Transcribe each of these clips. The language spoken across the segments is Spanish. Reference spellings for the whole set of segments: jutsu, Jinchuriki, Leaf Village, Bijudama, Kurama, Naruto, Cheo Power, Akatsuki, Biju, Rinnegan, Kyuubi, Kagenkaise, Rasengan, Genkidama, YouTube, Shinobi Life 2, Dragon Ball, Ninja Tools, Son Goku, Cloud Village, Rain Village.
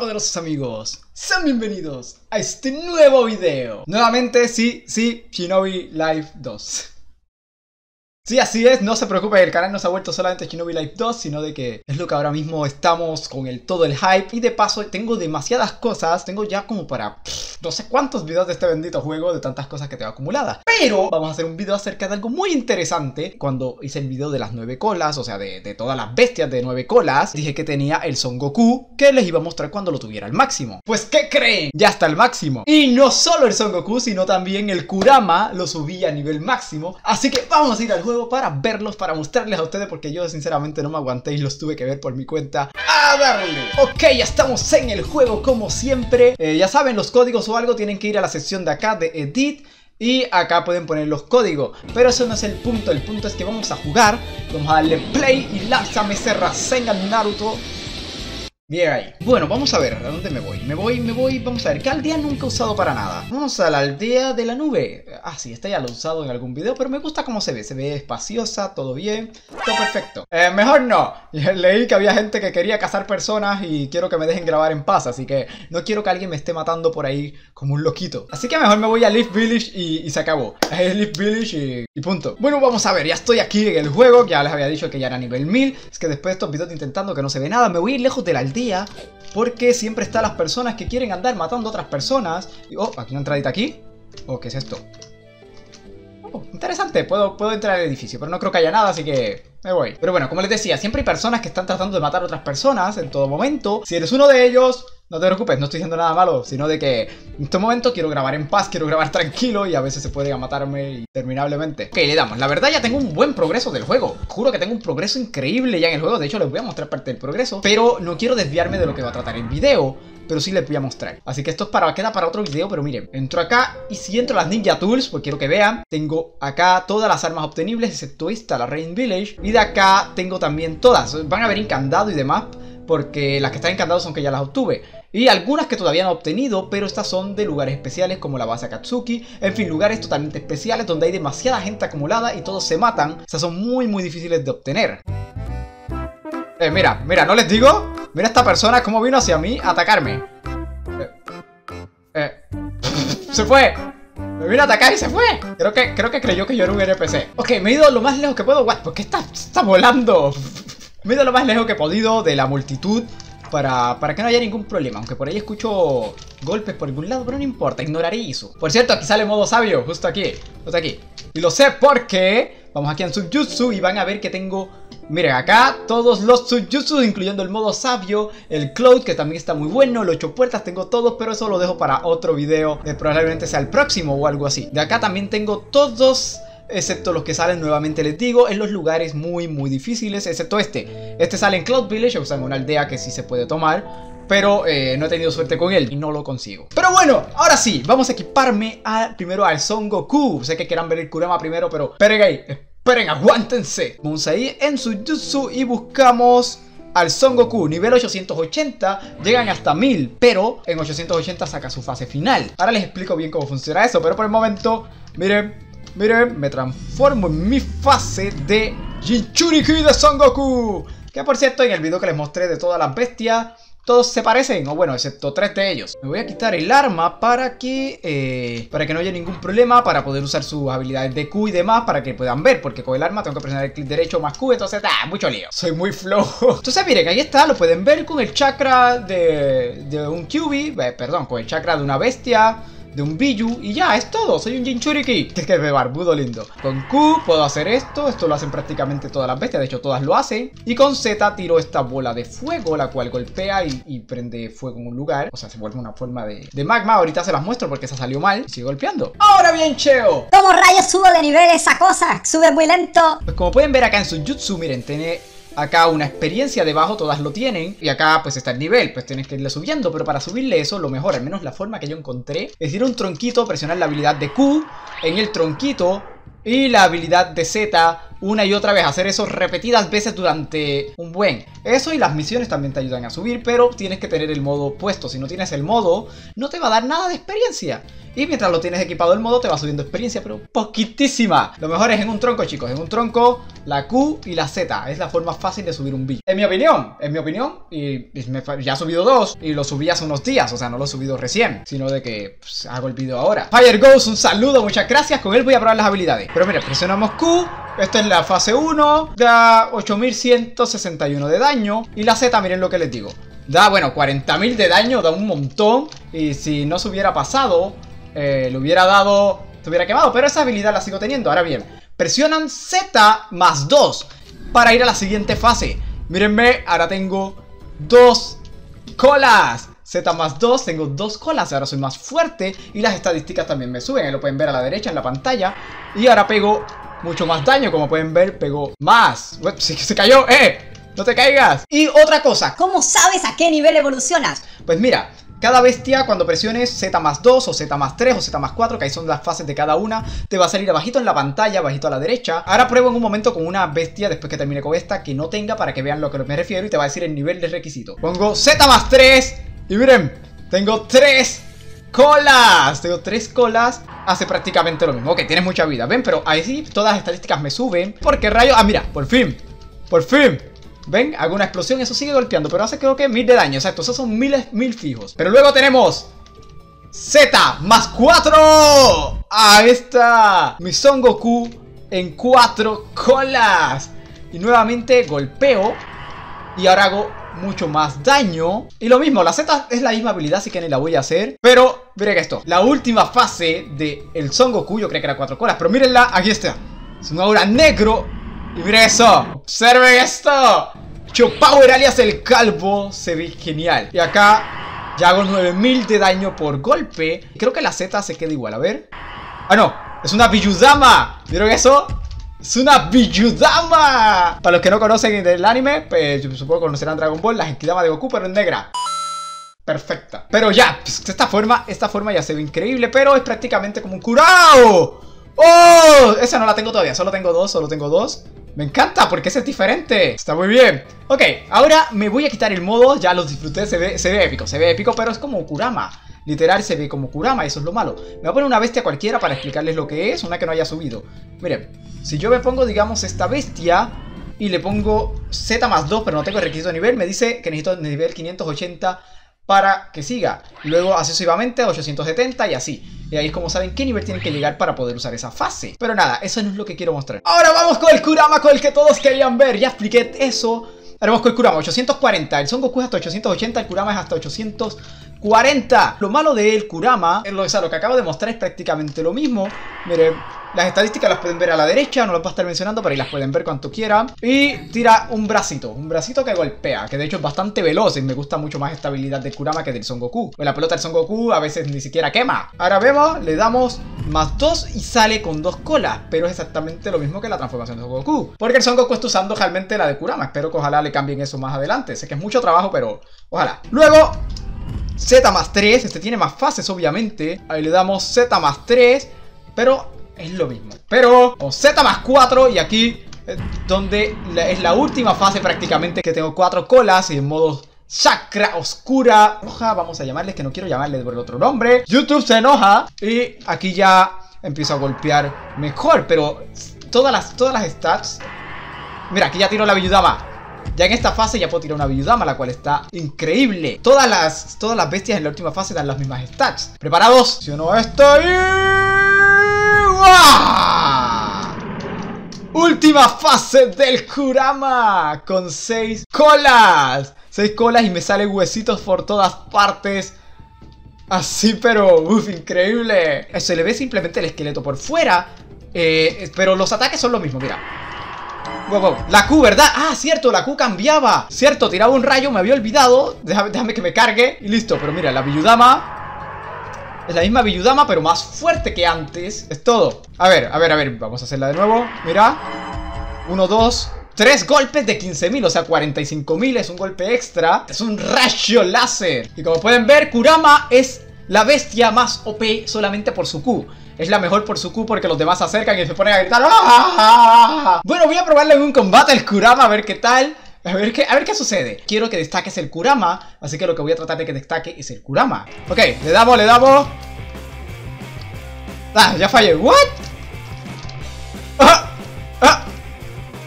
poderosos amigos, sean bienvenidos a este nuevo video. Nuevamente, sí, Shinobi Life 2. Sí, así es, no se preocupen, el canal no se ha vuelto solamente Shinobi Life 2, sino de que es lo que ahora mismo estamos con todo el hype. Y de paso tengo demasiadas cosas, tengo ya como para no sé cuántos videos de este bendito juego, de tantas cosas que tengo acumuladas. Pero vamos a hacer un video acerca de algo muy interesante. Cuando hice el video de las 9 colas, o sea de todas las bestias de 9 colas, dije que tenía el Son Goku, que les iba a mostrar cuando lo tuviera al máximo. Pues ¿qué creen? Ya está al máximo. Y no solo el Son Goku, sino también el Kurama lo subí a nivel máximo. Así que vamos a ir al juego para verlos, para mostrarles a ustedes, porque yo sinceramente no me aguanté y los tuve que ver por mi cuenta. ¡A darle! Ok, ya estamos en el juego como siempre. Ya saben, los códigos o algo tienen que ir a la sección de acá de Edit y acá pueden poner los códigos, pero eso no es el punto. El punto es que vamos a jugar, vamos a darle play y lánzame ese Rasengan Naruto. Bien ahí. Bueno, vamos a ver, ¿a dónde me voy? Me voy, vamos a ver, ¿qué aldea nunca he usado para nada? Vamos a la aldea de la nube. Ah, sí, esta ya la he usado en algún video, pero me gusta cómo se ve espaciosa, todo bien, todo perfecto. Mejor no, leí que había gente que quería cazar personas y quiero que me dejen grabar en paz, así que no quiero que alguien me esté matando por ahí como un loquito. Así que mejor me voy a Leaf Village y se acabó. Es Leaf Village y punto. Bueno, vamos a ver, ya estoy aquí en el juego, ya les había dicho que ya era nivel 1000, es que después de estos videos intentando que no se ve nada, me voy a ir lejos de la aldea. Porque siempre están las personas que quieren andar matando a otras personas. Oh, aquí una entradita aquí. Oh, ¿qué es esto? Oh, interesante, puedo entrar al edificio, pero no creo que haya nada, así que me voy. Pero bueno, como les decía, siempre hay personas que están tratando de matar a otras personas en todo momento. Si eres uno de ellos, no te preocupes, no estoy diciendo nada malo, sino de que en este momento quiero grabar en paz, quiero grabar tranquilo y a veces se puede matarme interminablemente. Ok, le damos. La verdad ya tengo un buen progreso del juego. Juro que tengo un progreso increíble ya en el juego. De hecho les voy a mostrar parte del progreso, pero no quiero desviarme de lo que va a tratar el video, pero sí les voy a mostrar. Así que esto es queda para otro video, pero miren, entro acá y si entro a las Ninja Tools, pues quiero que vean, tengo acá todas las armas obtenibles, excepto esta, la Rain Village, y de acá tengo también todas. Van a ver encandado y demás, porque las que están encantadas son que ya las obtuve. Y algunas que todavía no he obtenido, pero estas son de lugares especiales como la base Akatsuki. En fin, lugares totalmente especiales donde hay demasiada gente acumulada y todos se matan. Estas son muy difíciles de obtener. Mira, ¿no les digo? Mira esta persona cómo vino hacia mí a atacarme. Se fue. Me vino a atacar y se fue. Creo que creyó que yo era un NPC. Ok, me he ido lo más lejos que puedo. What? ¿Por qué está volando? Me he ido lo más lejos que he podido de la multitud para que no haya ningún problema. Aunque por ahí escucho golpes por algún lado, pero no importa, ignoraré eso. Por cierto, aquí sale modo sabio, justo aquí. Y lo sé porque vamos aquí en Subjutsu y van a ver que tengo... Miren, acá todos los Subjutsu, incluyendo el modo sabio, el Cloud, que también está muy bueno, el 8 puertas, tengo todos, pero eso lo dejo para otro video, probablemente sea el próximo o algo así. De acá también tengo todos... excepto los que salen, nuevamente les digo, en los lugares muy difíciles, excepto este. Este sale en Cloud Village, o sea, en una aldea que sí se puede tomar, pero no he tenido suerte con él y no lo consigo. Pero bueno, ahora sí, vamos a equiparme primero al Son Goku. Sé que quieran ver el Kurama primero, pero esperen ahí, aguántense. Vamos ahí en Sujutsu y buscamos... al Son Goku, nivel 880, llegan hasta 1000, pero en 880 saca su fase final. Ahora les explico bien cómo funciona eso, pero por el momento, miren, me transformo en mi fase de Jinchuriki de Son Goku. Que por cierto, en el video que les mostré de todas las bestias, todos se parecen, o bueno, excepto 3 de ellos. Me voy a quitar el arma para que no haya ningún problema, para poder usar sus habilidades de Q y demás, para que puedan ver, porque con el arma tengo que presionar el clic derecho más Q, entonces, mucho lío. Soy muy flojo. Entonces, miren, ahí está, lo pueden ver con el chakra de un Kyuubi, perdón, con el chakra de una bestia, de un Biju, y ya, es todo. Soy un Jinchuriki. Es que es barbudo lindo. Con Q puedo hacer esto lo hacen prácticamente todas las bestias, de hecho todas lo hacen. Y con Z tiro esta bola de fuego, la cual golpea y prende fuego en un lugar. O sea, se vuelve una forma de magma. Ahorita se las muestro porque esa salió mal. Sigo golpeando. Ahora bien, Cheo. ¿Cómo rayos subo de nivel esa cosa? Sube muy lento. Pues como pueden ver acá en Sujutsu, miren, tiene... acá una experiencia debajo, todas lo tienen. Y acá pues está el nivel, pues tienes que irle subiendo. Pero para subirle eso, lo mejor, al menos la forma que yo encontré, es ir a un tronquito, presionar la habilidad de Q en el tronquito y la habilidad de Z una y otra vez, hacer eso repetidas veces durante un buen. Eso y las misiones también te ayudan a subir, pero tienes que tener el modo puesto. Si no tienes el modo, no te va a dar nada de experiencia. Y mientras lo tienes equipado el modo, te va subiendo experiencia, pero poquitísima. Lo mejor es en un tronco, chicos. En un tronco, la Q y la Z. Es la forma fácil de subir un Bij. En mi opinión, ya he subido dos. Y lo subí hace unos días, o sea, no lo he subido recién, sino de que pues, hago el video ahora. Fire Ghost, un saludo, muchas gracias. Con él voy a probar las habilidades. Pero mira, presionamos Q. Esta es la fase 1. Da 8161 de daño. Y la Z, miren lo que les digo. Da, bueno, 40.000 de daño, da un montón. Y si no se hubiera pasado... le hubiera dado... te hubiera quemado, pero esa habilidad la sigo teniendo. Ahora bien, presionan Z más 2 para ir a la siguiente fase. Mírenme, ahora tengo dos colas. Z más 2, tengo dos colas, ahora soy más fuerte. Y las estadísticas también me suben, ahí lo pueden ver a la derecha en la pantalla. Y ahora pego mucho más daño, como pueden ver, pego más. Uep, se cayó, no te caigas. Y otra cosa, ¿cómo sabes a qué nivel evolucionas? Pues mira... cada bestia, cuando presiones Z más 2 o Z más 3 o Z más 4, que ahí son las fases de cada una, te va a salir abajito en la pantalla, abajito a la derecha. Ahora pruebo en un momento con una bestia, después que termine con esta, que no tenga, para que vean lo que me refiero, y te va a decir el nivel de requisito. Pongo Z más 3 y miren, tengo 3 colas. Tengo 3 colas, hace prácticamente lo mismo. Ok, tienes mucha vida, ven, pero ahí sí todas las estadísticas me suben. ¿Por qué rayos? Ah, mira, por fin. ¿Ven? Hago una explosión, eso sigue golpeando, pero hace creo que 1000 de daño, exacto, esos son 1000 fijos. Pero luego tenemos Z más 4. Ahí está, mi Son Goku en 4 colas. Y nuevamente golpeo y ahora hago mucho más daño. Y lo mismo, la Z es la misma habilidad, así que ni la voy a hacer. Pero, miren esto, la última fase del Son Goku, yo creo que era 4 colas, pero mírenla, aquí está. Es un aura negro. Y miren eso, observen esto. Cheo Power alias el calvo se ve genial. Y acá ya hago 9000 de daño por golpe. Creo que la Z se queda igual, a ver. Ah no, es una Bijudama. ¿Vieron eso? Es una Bijudama. Para los que no conocen del anime, pues supongo que conocerán Dragon Ball, la Genkidama de Goku, pero es negra. Perfecta. Pero ya, pues, esta forma ya se ve increíble, pero es prácticamente como un curao. ¡Oh! Esa no la tengo todavía, solo tengo dos. Me encanta porque ese es diferente. Está muy bien. Ok, ahora me voy a quitar el modo. Ya los disfruté, se ve épico, pero es como Kurama. Literal, se ve como Kurama, eso es lo malo. Me voy a poner una bestia cualquiera para explicarles lo que es, una que no haya subido. Miren, si yo me pongo, digamos, esta bestia y le pongo Z más 2, pero no tengo el requisito de nivel, me dice que necesito nivel 580 para que siga. Luego, sucesivamente, 870 y así. Y ahí es como saben qué nivel tienen que llegar para poder usar esa fase. Pero nada, eso no es lo que quiero mostrar. Ahora vamos con el Kurama, con el que todos querían ver. Ya expliqué eso. Ahora vamos con el Kurama, 840. El Son Goku es hasta 880, el Kurama es hasta 840. Lo malo del Kurama, lo que acabo de mostrar es prácticamente lo mismo. Miren, las estadísticas las pueden ver a la derecha, no las voy a estar mencionando, pero ahí las pueden ver cuanto quieran. Y tira un bracito que golpea, que de hecho es bastante veloz y me gusta mucho más esta habilidad del Kurama que del Son Goku. Pues la pelota del Son Goku a veces ni siquiera quema. Ahora vemos, le damos más 2 y sale con 2 colas, pero es exactamente lo mismo que la transformación de Son Goku. Porque el Son Goku está usando realmente la de Kurama, espero que ojalá le cambien eso más adelante. Sé que es mucho trabajo, pero ojalá. Luego, Z más 3, este tiene más fases obviamente. Ahí le damos Z más 3, pero... es lo mismo, pero con Z más 4 y aquí donde es la última fase prácticamente, que tengo 4 colas y en modo chakra oscura roja, vamos a llamarles, que no quiero llamarles por el otro nombre. YouTube se enoja y aquí ya empiezo a golpear mejor, pero todas las stats, mira, aquí ya tiro la Bijudama. Ya en esta fase ya puedo tirar una Bijudama, la cual está increíble. Todas las bestias en la última fase dan las mismas stats. ¿Preparados? Si no estoy... ¡Uah! Última fase del Kurama con 6 colas. 6 colas y me salen huesitos por todas partes. Así, pero uff, increíble. Se le ve simplemente el esqueleto por fuera, pero los ataques son lo mismo, mira. Wow. La Q, ¿verdad? Ah, cierto, la Q cambiaba. Cierto, tiraba un rayo, me había olvidado. Déjame que me cargue y listo, pero mira, la Bijudama... es la misma Bijudama, pero más fuerte que antes. Es todo. A ver. Vamos a hacerla de nuevo. Mira. 1, 2, 3 golpes de 15.000. O sea, 45.000 es un golpe extra. Es un rayo láser. Y como pueden ver, Kurama es la bestia más OP solamente por su Q. Es la mejor por su Q porque los demás se acercan y se ponen a gritar. ¡Ah! Bueno, voy a a probarlo en un combate el Kurama, a ver qué tal. A ver qué sucede. Quiero que destaques el Kurama, así que lo que voy a tratar de que destaque es el Kurama. Ok, le damos. Ah, ya fallé. ¿What?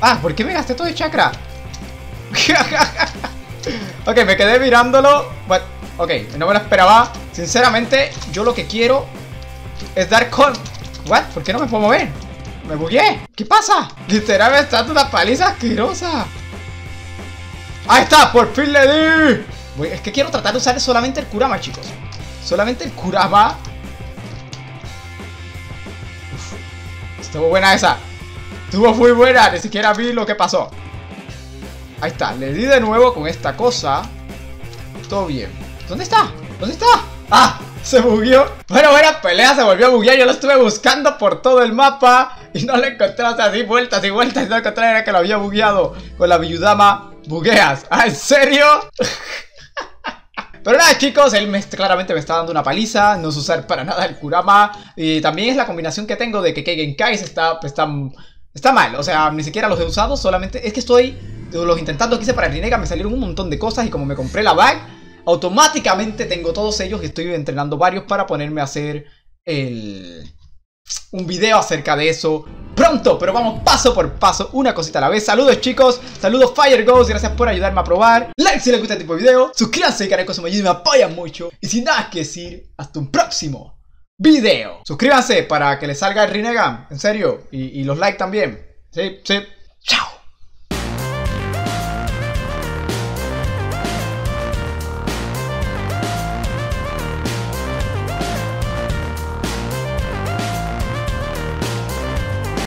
Ah, ¿por qué me gasté todo el chakra? Ok, me quedé mirándolo. But, ok, no me lo esperaba. Sinceramente, yo lo que quiero es dar con... ¿What? ¿Por qué no me puedo mover? Me bugué. ¿Qué pasa? Literalmente está una paliza asquerosa. ¡Ahí está! ¡Por fin le di! Es que quiero tratar de usar solamente el Kurama, chicos. Solamente el Kurama. Uf, estuvo buena esa. Estuvo muy buena. Ni siquiera vi lo que pasó. Ahí está. Le di de nuevo con esta cosa. Todo bien. ¿Dónde está? ¿Dónde está? ¡Ah! Se bugueó. Bueno, buena pelea. Se volvió a buguear. Yo lo estuve buscando por todo el mapa y no lo encontré. O sea, así vueltas y vueltas. Y no encontré. Era que lo había bugueado con la Bijudama. Bugueas, ¿ah, en serio? Pero nada, chicos, él claramente me está dando una paliza. No sé usar para nada el Kurama. Y también es la combinación que tengo de que Kagenkaise está mal. O sea, ni siquiera los he usado. Solamente es que estoy los intentando que hice para el Rinnegan. Me salieron un montón de cosas y como me compré la bag, automáticamente tengo todos ellos y estoy entrenando varios para ponerme a hacer un video acerca de eso pronto, pero vamos paso por paso, una cosita a la vez. Saludos, chicos, saludos FireGhost, gracias por ayudarme a probar. Like si les gusta este tipo de video, suscríbanse al canal que eso me ayuda y me apoyan mucho. Y sin nada que decir, hasta un próximo video. Suscríbanse para que les salga el Rinnegan, en serio, y los likes también. Sí, chao.